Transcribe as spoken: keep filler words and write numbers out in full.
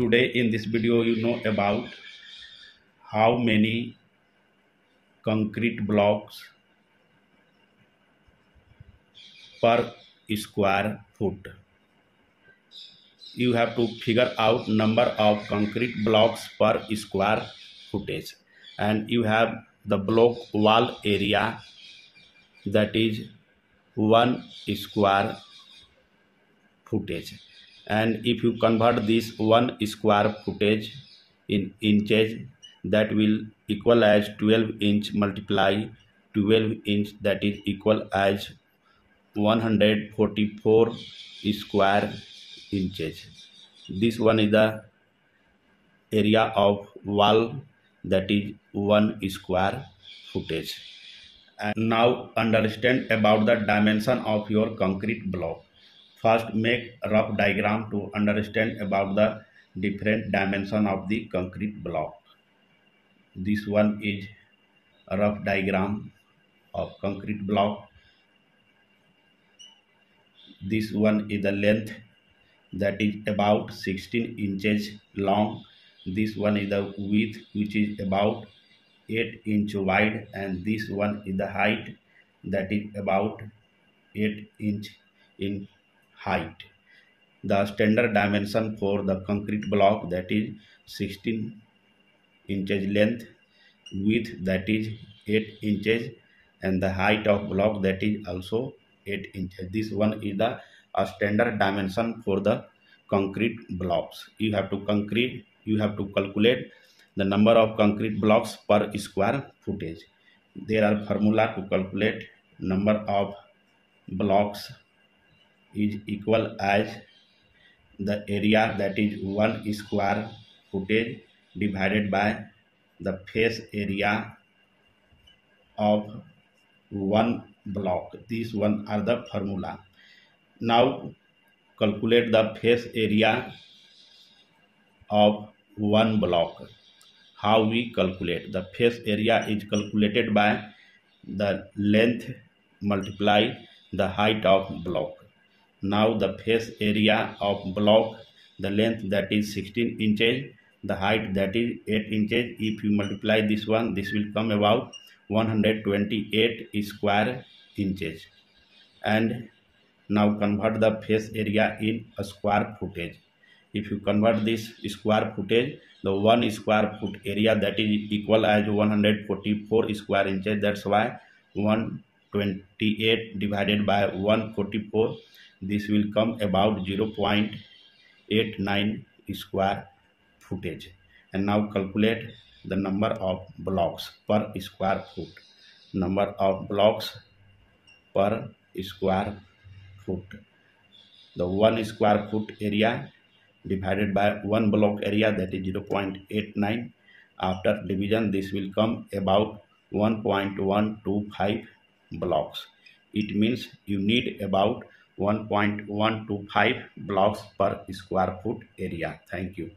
Today in this video you know about how many concrete blocks per square foot. You have to figure out number of concrete blocks per square footage, and you have the block wall area, that is one square footage. And if you convert this one square footage in inches, that will equal as twelve inch multiply twelve inch, that is equal as one hundred forty-four square inches. This one is the area of wall, that is one square footage. And now understand about the dimension of your concrete block. First, make rough diagram to understand about the different dimension of the concrete block. This one is a rough diagram of concrete block. This one is the length, that is about sixteen inches long. This one is the width, which is about eight inch wide, and this one is the height, that is about eight inch in height. The standard dimension for the concrete block, that is sixteen inches length, width that is eight inches, and the height of block that is also eight inches. This one is the a standard dimension for the concrete blocks. You have to concrete you have to calculate the number of concrete blocks per square footage. There are formula to calculate number of blocks is equal as the area, that is one square footage, divided by the face area of one block. These one are the formula. Now calculate the face area of one block. How we calculate? The face area is calculated by the length multiply the height of block. Now the face area of block, the length that is sixteen inches, the height that is eight inches. If you multiply this one, this will come about one hundred twenty-eight square inches. And now convert the face area in a square footage. If you convert this square footage, the one square foot area, that is equal as one hundred forty-four square inches. That's why one hundred twenty-eight divided by one hundred forty-four, this will come about zero point eight nine square footage. And now calculate the number of blocks per square foot. Number of blocks per square foot. The one square foot area divided by one block area, that is zero point eight nine. After division, this will come about one point one two five blocks. It means you need about one point one two five blocks per square foot area. Thank you.